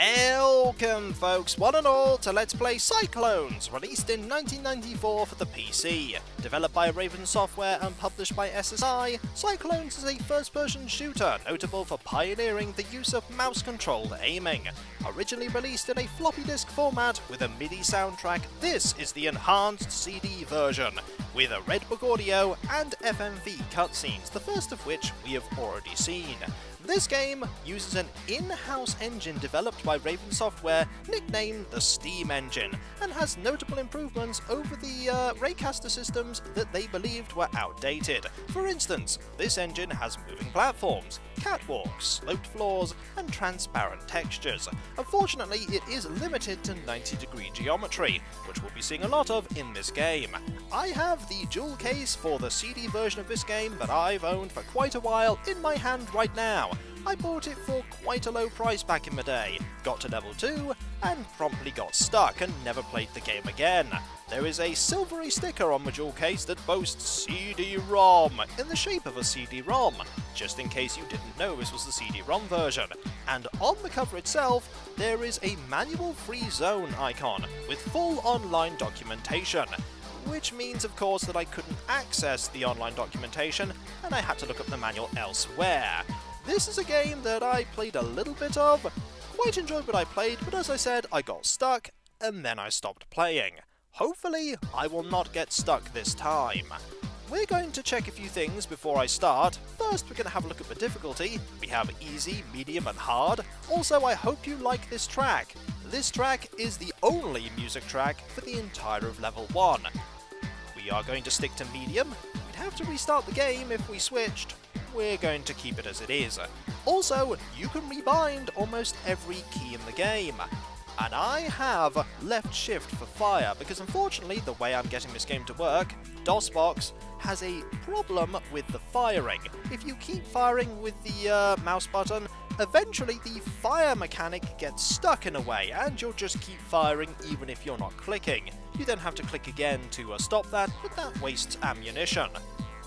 Welcome folks, one and all, to Let's Play Cyclones, released in 1994 for the PC. Developed by Raven Software and published by SSI, Cyclones is a first-person shooter notable for pioneering the use of mouse-controlled aiming. Originally released in a floppy disk format with a MIDI soundtrack, this is the enhanced CD version, with a Red Book audio and FMV cutscenes, the first of which we have already seen. This game uses an in-house engine developed by Raven Software, nicknamed the Steam Engine, and has notable improvements over the Raycaster systems that they believed were outdated. For instance, this engine has moving platforms, catwalks, sloped floors, and transparent textures. Unfortunately, it is limited to 90-degree geometry, which we'll be seeing a lot of in this game. I have the jewel case for the CD version of this game that I've owned for quite a while in my hand right now. I bought it for quite a low price back in the day, got to level 2, and promptly got stuck and never played the game again. There is a silvery sticker on the jewel case that boasts CD-ROM in the shape of a CD-ROM, just in case you didn't know this was the CD-ROM version. And on the cover itself, there is a manual free zone icon with full online documentation. Which means, of course, that I couldn't access the online documentation, and I had to look up the manual elsewhere. This is a game that I played a little bit of, quite enjoyed what I played, but as I said, I got stuck, and then I stopped playing. Hopefully, I will not get stuck this time. We're going to check a few things before I start. First, we're going to have a look at the difficulty. We have easy, medium, and hard. Also, I hope you like this track. This track is the only music track for the entire of level 1. We are going to stick to medium. We'd have to restart the game if we switched. We're going to keep it as it is. Also, you can rebind almost every key in the game. And I have left shift for fire, because unfortunately the way I'm getting this game to work, DOSBox has a problem with the firing. If you keep firing with the mouse button, eventually the fire mechanic gets stuck in a way, and you'll just keep firing even if you're not clicking. You then have to click again to stop that, but that wastes ammunition.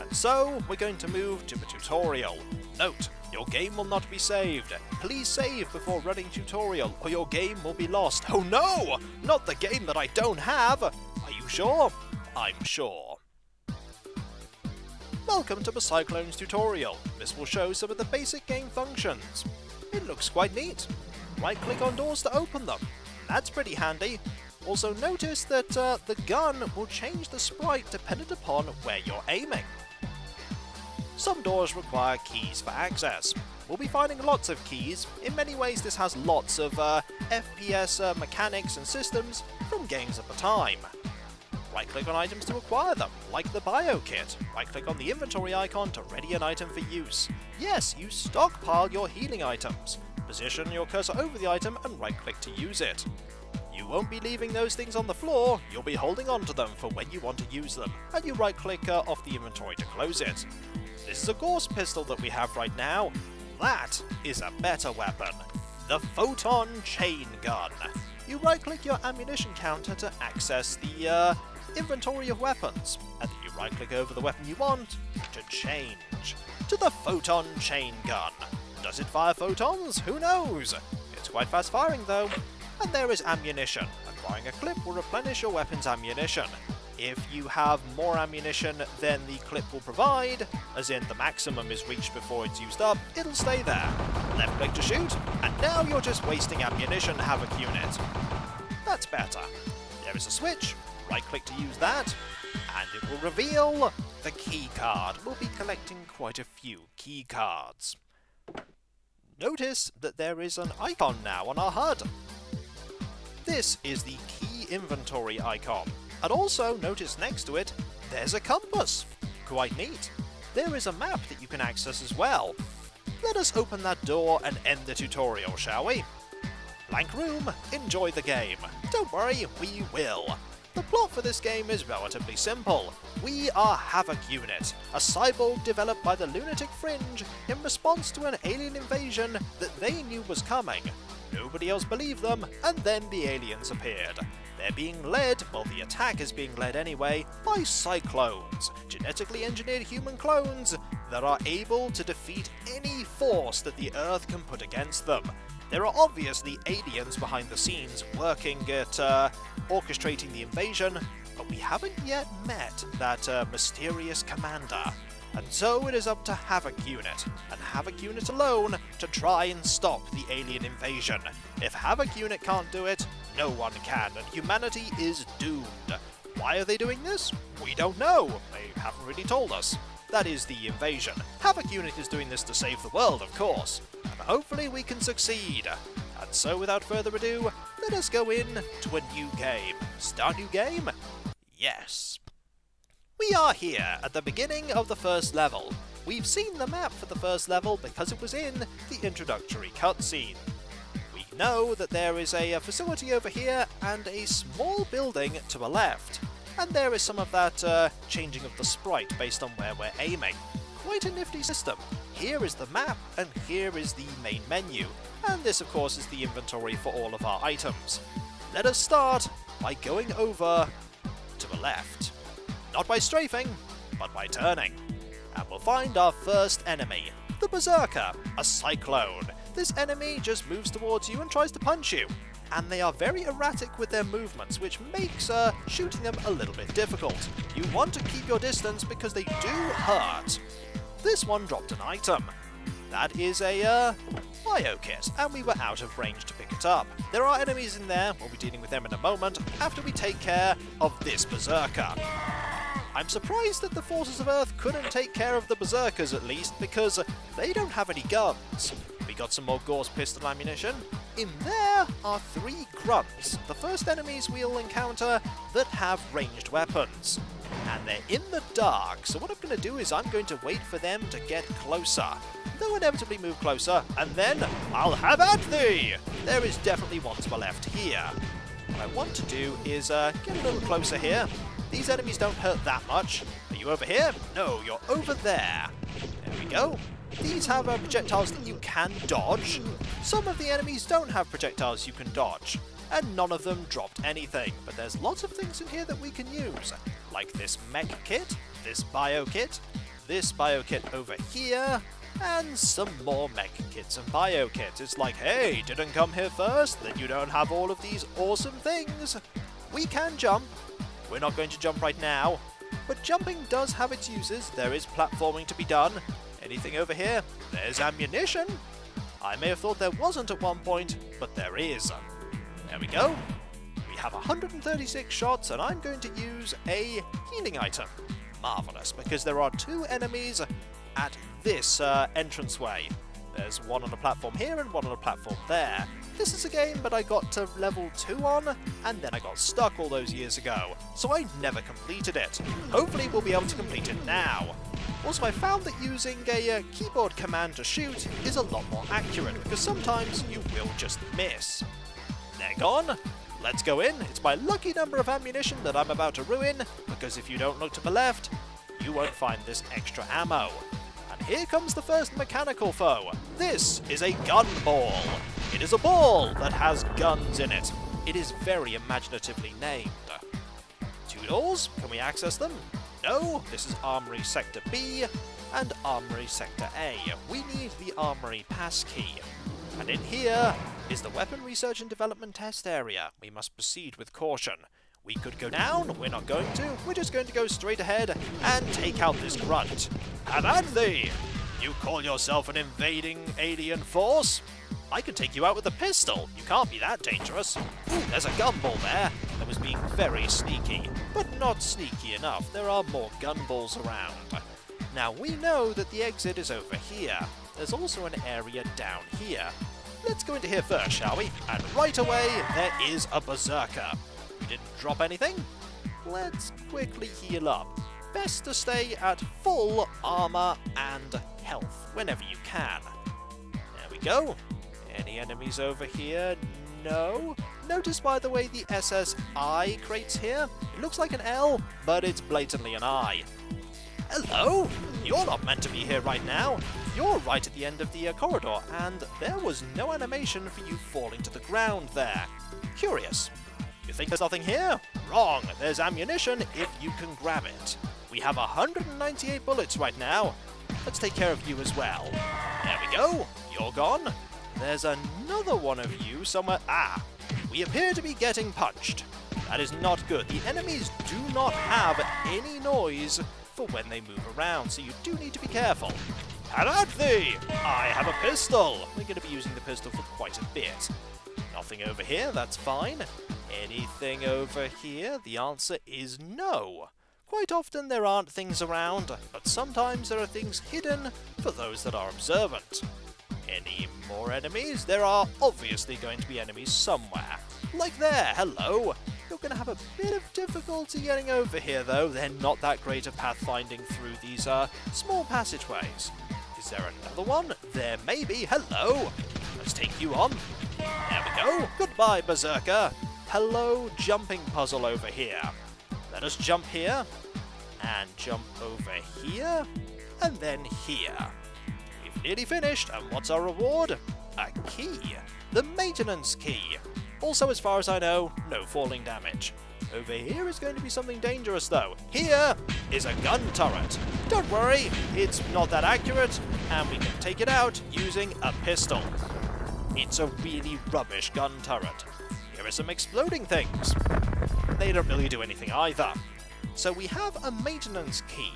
And so, we're going to move to the tutorial. Note: your game will not be saved. Please save before running tutorial, or your game will be lost. Oh no! Not the game that I don't have! Are you sure? I'm sure. Welcome to the Cyclones tutorial. This will show some of the basic game functions. It looks quite neat. Right-click on doors to open them. That's pretty handy. Also notice that the gun will change the sprite dependent upon where you're aiming. Some doors require keys for access. We'll be finding lots of keys. In many ways this has lots of FPS mechanics and systems from games at the time. Right-click on items to acquire them, like the bio kit. Right-click on the inventory icon to ready an item for use. Yes, you stockpile your healing items. Position your cursor over the item and right-click to use it. You won't be leaving those things on the floor, you'll be holding on to them for when you want to use them, and you right-click off the inventory to close it. This is a Gauss pistol that we have right now. That is a better weapon. The Photon Chain Gun. You right-click your ammunition counter to access the inventory of weapons, and then you right-click over the weapon you want to change to the Photon Chain Gun. Does it fire photons? Who knows? It's quite fast firing though. And there is ammunition. Acquiring a clip will replenish your weapon's ammunition. If you have more ammunition than the clip will provide, as in the maximum is reached before it's used up, it'll stay there. Left click to shoot, and now you're just wasting ammunition, Havoc Unit. That's better. There is a switch. Right click to use that, and it will reveal the key card. We'll be collecting quite a few key cards. Notice that there is an icon now on our HUD. This is the key inventory icon, and also notice next to it there's a compass. Quite neat. There is a map that you can access as well. Let us open that door and end the tutorial, shall we? Blank room, enjoy the game. Don't worry, we will. The plot for this game is relatively simple. We are Havoc Unit, a cyborg developed by the Lunatic Fringe in response to an alien invasion that they knew was coming. Nobody else believed them, and then the aliens appeared. They're being led, well the attack is being led anyway, by Cyclones, genetically engineered human clones that are able to defeat any force that the Earth can put against them. there are obviously aliens behind the scenes working at orchestrating the invasion, but we haven't yet met that mysterious commander. And so it is up to Havoc Unit, and Havoc Unit alone, to try and stop the alien invasion. If Havoc Unit can't do it, no one can, and humanity is doomed. Why are they doing this? We don't know. They haven't really told us. That is the invasion. Havoc Unit is doing this to save the world, of course, and hopefully we can succeed. And so without further ado, let us go in to a new game. Start new game? Yes. We are here at the beginning of the first level. We've seen the map for the first level because it was in the introductory cutscene. We know that there is a facility over here and a small building to the left, and there is some of that changing of the sprite based on where we're aiming. Quite a nifty system. Here is the map, and here is the main menu, and this of course is the inventory for all of our items. Let us start by going over to the left. Not by strafing, but by turning. And we'll find our first enemy, the Berserker, a Cyclone. This enemy just moves towards you and tries to punch you, and they are very erratic with their movements, which makes shooting them a little bit difficult. You want to keep your distance because they do hurt. This one dropped an item. That is a bio kit, and we were out of range to pick it up. There are enemies in there, we'll be dealing with them in a moment, after we take care of this Berserker. I'm surprised that the forces of Earth couldn't take care of the Berserkers at least, because they don't have any guns. We got some more Gauss pistol ammunition. In there are three grunts, the first enemies we'll encounter that have ranged weapons. And they're in the dark, so what I'm going to do is I'm going to wait for them to get closer. They'll inevitably move closer, and then I'll have at thee! There is definitely one to my left here. What I want to do is get a little closer here. These enemies don't hurt that much. Are you over here? No, you're over there. There we go. These have projectiles that you can dodge. Some of the enemies don't have projectiles you can dodge, and none of them dropped anything. But there's lots of things in here that we can use, like this mech kit, this bio kit over here, and some more mech kits and bio kits. It's like, hey, didn't come here first? Then you don't have all of these awesome things. We can jump. We're not going to jump right now, but jumping does have its uses. There is platforming to be done. Anything over here? There's ammunition! I may have thought there wasn't at one point, but there is. There we go. We have 136 shots, and I'm going to use a healing item. Marvellous, because there are two enemies at this entranceway. There's one on a platform here and one on a platform there. This is a game that I got to level 2 on, and then I got stuck all those years ago, so I never completed it. Hopefully we'll be able to complete it now. Also, I found that using a keyboard command to shoot is a lot more accurate, because sometimes you will just miss. They're gone. Let's go in. It's my lucky number of ammunition that I'm about to ruin, because if you don't look to the left, you won't find this extra ammo. And here comes the first mechanical foe. This is a gun ball. It is a ball that has guns in it. It is very imaginatively named. Two doors? Can we access them? No, this is Armoury Sector B and Armoury Sector A. We need the Armoury Pass Key. And in here is the Weapon Research and Development Test Area. We must proceed with caution. We could go down, we're not going to. We're just going to go straight ahead and take out this grunt. Have at thee! You call yourself an invading alien force? I can take you out with a pistol! You can't be that dangerous! Ooh, there's a gunball there! That was being very sneaky, but not sneaky enough. There are more gunballs around. Now, we know that the exit is over here. There's also an area down here. Let's go into here first, shall we? And right away, there is a Berserker. We didn't drop anything. Let's quickly heal up. Best to stay at full armor and health whenever you can. There we go. Any enemies over here? No. Notice, by the way, the SSI crates here. It looks like an L, but it's blatantly an I. Hello? You're not meant to be here right now. You're right at the end of the corridor, and there was no animation for you falling to the ground there. Curious. You think there's nothing here? Wrong. There's ammunition if you can grab it. We have 198 bullets right now. Let's take care of you as well. There we go. You're gone. There's another one of you somewhere. Ah! We appear to be getting punched. That is not good. The enemies do not have any noise for when they move around, so you do need to be careful. Had at thee! I have a pistol! We're going to be using the pistol for quite a bit. Nothing over here, that's fine. Anything over here? The answer is no. Quite often there aren't things around, but sometimes there are things hidden for those that are observant. Any more enemies? There are obviously going to be enemies somewhere. Like there, hello! You're going to have a bit of difficulty getting over here though, they're not that great at pathfinding through these small passageways. Is there another one? There may be. Hello! Let's take you on. There we go. Goodbye, Berserker. Hello, jumping puzzle over here. Let us jump here, and jump over here, and then here. We've nearly finished, and what's our reward? A key. The maintenance key. Also, as far as I know, no falling damage. Over here is going to be something dangerous though. Here is a gun turret. Don't worry, it's not that accurate, and we can take it out using a pistol. It's a really rubbish gun turret. Here are some exploding things. They don't really do anything either. So we have a maintenance key,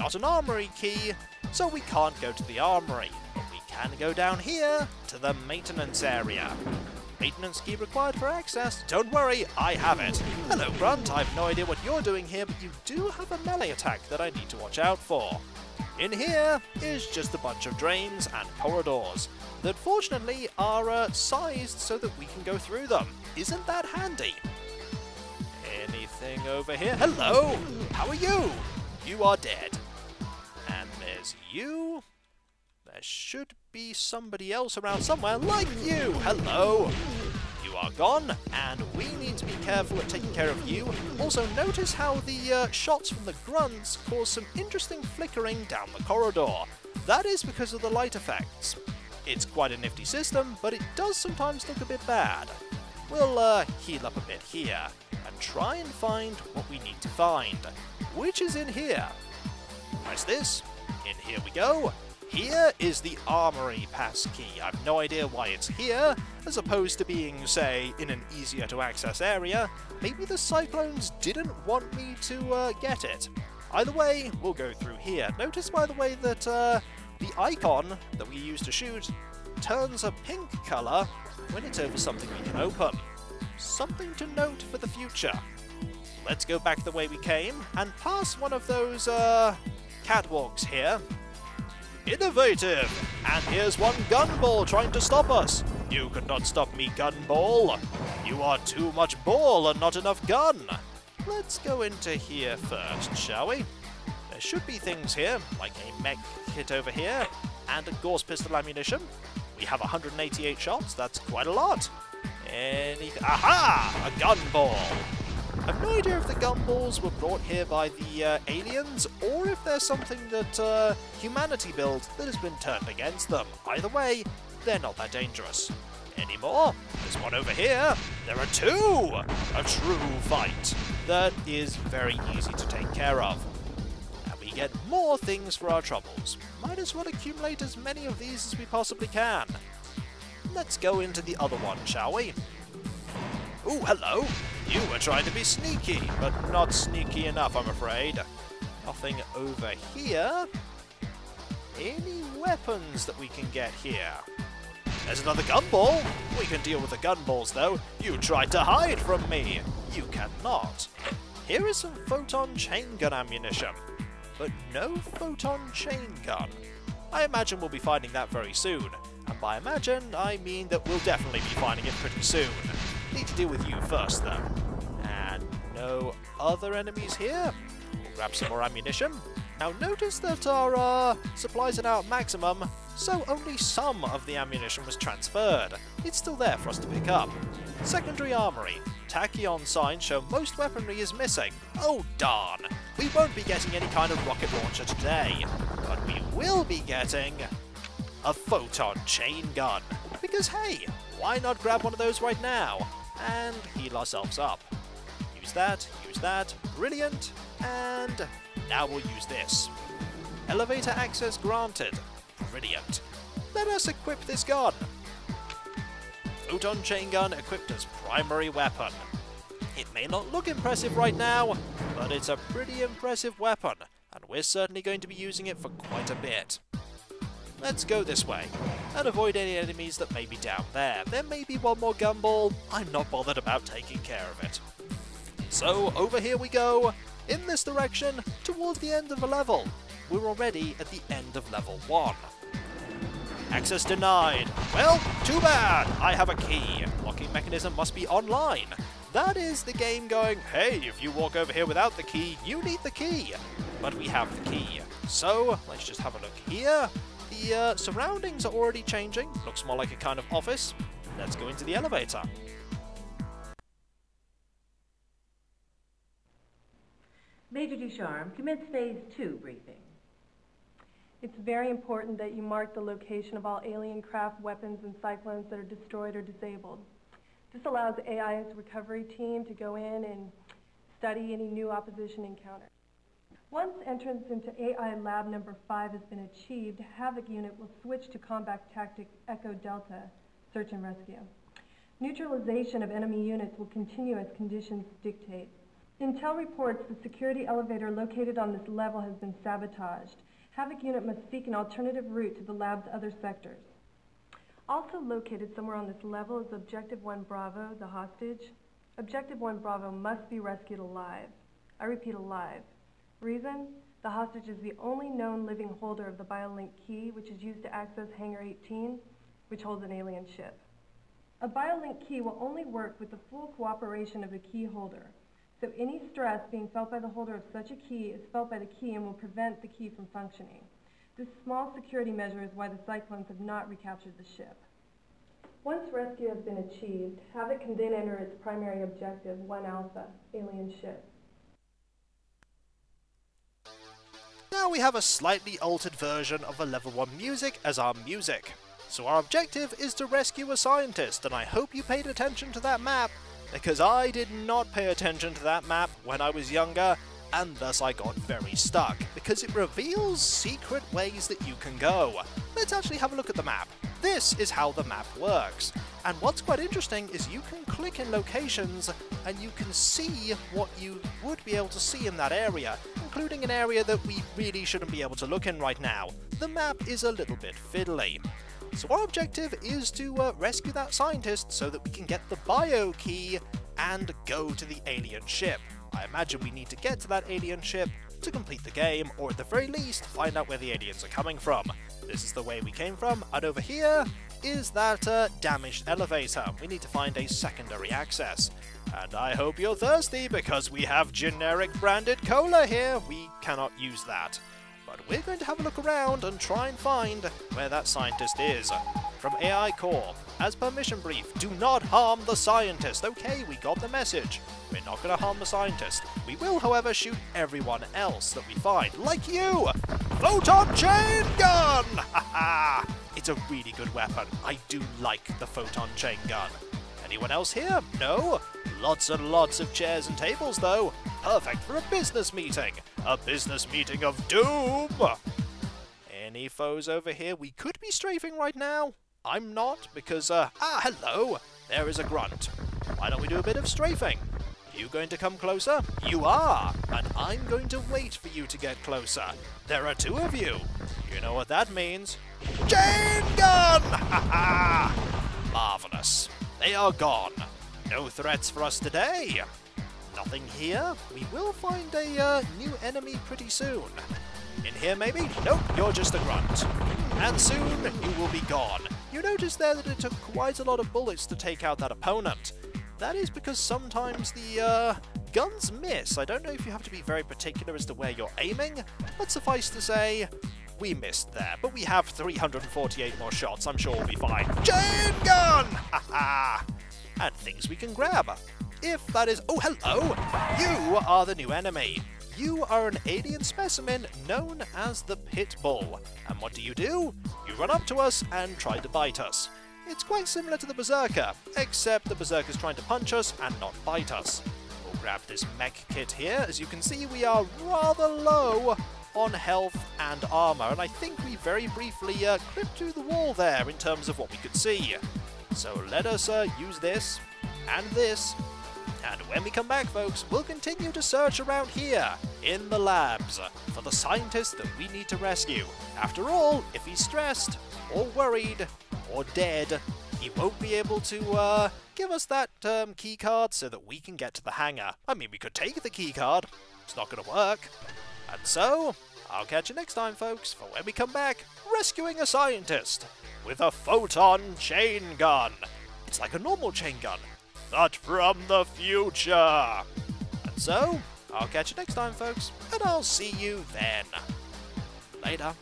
not an armory key, so we can't go to the armory, but we can go down here to the maintenance area. Maintenance key required for access. Don't worry, I have it. Hello, Grunt. I've no idea what you're doing here, but you do have a melee attack that I need to watch out for. In here is just a bunch of drains and corridors that fortunately are sized so that we can go through them. Isn't that handy? Anything over here? Hello! How are you? You are dead. And there's you. There should be somebody else around somewhere like you! Hello! You are gone, and we need to be careful at taking care of you. Also, notice how the shots from the grunts cause some interesting flickering down the corridor. That is because of the light effects. It's quite a nifty system, but it does sometimes look a bit bad. We'll heal up a bit here, and try and find what we need to find, which is in here. Press this, in here we go. Here is the Armoury Pass Key. I've no idea why it's here, as opposed to being, say, in an easier-to-access area. Maybe the Cyclones didn't want me to get it. Either way, we'll go through here. Notice, by the way, that the icon that we use to shoot turns a pink colour when it's over something we can open. Something to note for the future. Let's go back the way we came, and pass one of those catwalks here. Innovative! And here's one gunball trying to stop us! You could not stop me, gunball! You are too much ball and not enough gun! Let's go into here first, shall we? There should be things here, like a mech kit over here, and a Gauss pistol ammunition. We have 188 shots, that's quite a lot! Anything... Aha! A gunball! I've no idea if the gunballs were brought here by the aliens, or if there's something that humanity builds that has been turned against them. Either way, they're not that dangerous. Any more? There's one over here! There are two! A true fight! That is very easy to take care of. And we get more things for our troubles. Might as well accumulate as many of these as we possibly can. Let's go into the other one, shall we? Ooh, hello! You were trying to be sneaky, but not sneaky enough, I'm afraid. Nothing over here. Any weapons that we can get here? There's another gunball! We can deal with the gunballs, though. You tried to hide from me! You cannot. Here is some photon chain gun ammunition, but no photon chain gun. I imagine we'll be finding that very soon, and by imagine, I mean that we'll definitely be finding it pretty soon. Need to deal with you first, though. And no other enemies here. We'll grab some more ammunition. Now notice that our supplies are now at maximum, so only some of the ammunition was transferred. It's still there for us to pick up. Secondary armory. Tachyon signs show most weaponry is missing. Oh darn! We won't be getting any kind of rocket launcher today, but we will be getting a photon chain gun. Because hey, why not grab one of those right now? And heal ourselves up. Use that, brilliant, and now we'll use this. Elevator access granted, brilliant. Let us equip this gun. Photon Chain Gun equipped as primary weapon. It may not look impressive right now, but it's a pretty impressive weapon, and we're certainly going to be using it for quite a bit. Let's go this way, and avoid any enemies that may be down there. There may be one more gumball, I'm not bothered about taking care of it. So over here we go, in this direction, towards the end of the level. We're already at the end of level 1. Access denied. Well, too bad, I have a key. Locking mechanism must be online. That is the game going, hey, if you walk over here without the key, you need the key. But we have the key. So, let's just have a look here. The surroundings are already changing. Looks more like a kind of office. Let's go into the elevator. Major Ducharme, commence phase 2 briefing. It's very important that you mark the location of all alien craft, weapons, and cyclones that are destroyed or disabled. This allows AI's recovery team to go in and study any new opposition encounters. Once entrance into AI lab number 5 has been achieved, Havoc Unit will switch to combat tactics Echo Delta, search and rescue. Neutralization of enemy units will continue as conditions dictate. Intel reports the security elevator located on this level has been sabotaged. Havoc Unit must seek an alternative route to the lab's other sectors. Also located somewhere on this level is Objective One Bravo, the hostage. Objective One Bravo must be rescued alive. I repeat, alive. Reason? The hostage is the only known living holder of the BioLink key, which is used to access Hangar 18, which holds an alien ship. A BioLink key will only work with the full cooperation of the key holder. So any stress being felt by the holder of such a key is felt by the key and will prevent the key from functioning. This small security measure is why the Cyclones have not recaptured the ship. Once rescue has been achieved, Havoc can then enter its primary objective, One Alpha, alien ship. Now we have a slightly altered version of the level 1 music as our music. So our objective is to rescue a scientist, and I hope you paid attention to that map, because I did not pay attention to that map when I was younger, and thus I got very stuck, because it reveals secret ways that you can go. Let's actually have a look at the map. This is how the map works, and what's quite interesting is you can click in locations and you can see what you would be able to see in that area, including an area that we really shouldn't be able to look in right now. The map is a little bit fiddly. So our objective is to rescue that scientist so that we can get the bio key and go to the alien ship. I imagine we need to get to that alien ship to complete the game, or at the very least, find out where the aliens are coming from. This is the way we came from, and over here is that damaged elevator. We need to find a secondary access. And I hope you're thirsty, because we have generic branded cola here. We cannot use that. But we're going to have a look around and try and find where that scientist is. From AI Corp, as per mission brief, do not harm the scientist. Okay, we got the message. We're not going to harm the scientist. We will, however, shoot everyone else that we find, like you! Photon Chain Gun! Haha! It's a really good weapon. I do like the Photon Chain Gun. Anyone else here? No? Lots and lots of chairs and tables, though. Perfect for a business meeting. A business meeting of doom! Any foes over here? We could be strafing right now. I'm not, because, hello! There is a grunt. Why don't we do a bit of strafing? Are you going to come closer? You are! And I'm going to wait for you to get closer. There are two of you. You know what that means. Chain gun! Ha ha! Marvelous. They are gone. No threats for us today. Nothing here. We will find a new enemy pretty soon. In here maybe? Nope, you're just a grunt. And soon you will be gone. You notice there that it took quite a lot of bullets to take out that opponent. That is because sometimes the guns miss. I don't know if you have to be very particular as to where you're aiming, but suffice to say, we missed there. But we have 348 more shots, I'm sure we'll be fine. Chain gun! Ha ha! And things we can grab. If that is... Oh, hello! You are the new enemy. You are an alien specimen known as the Pit Bull. And what do? You run up to us and try to bite us. It's quite similar to the Berserker, except the Berserker's trying to punch us and not bite us. We'll grab this mech kit here. As you can see, we are rather low on health and armor, and I think we very briefly clipped through the wall there in terms of what we could see. So let us use this and this. And when we come back, folks, we'll continue to search around here in the labs for the scientist that we need to rescue. After all, if he's stressed or worried or dead, he won't be able to give us that key card so that we can get to the hangar. I mean, we could take the key card. It's not going to work. And so, I'll catch you next time, folks, for when we come back, rescuing a scientist with a photon chain gun. It's like a normal chain gun, but from the future. And so, I'll catch you next time, folks, and I'll see you then. Later.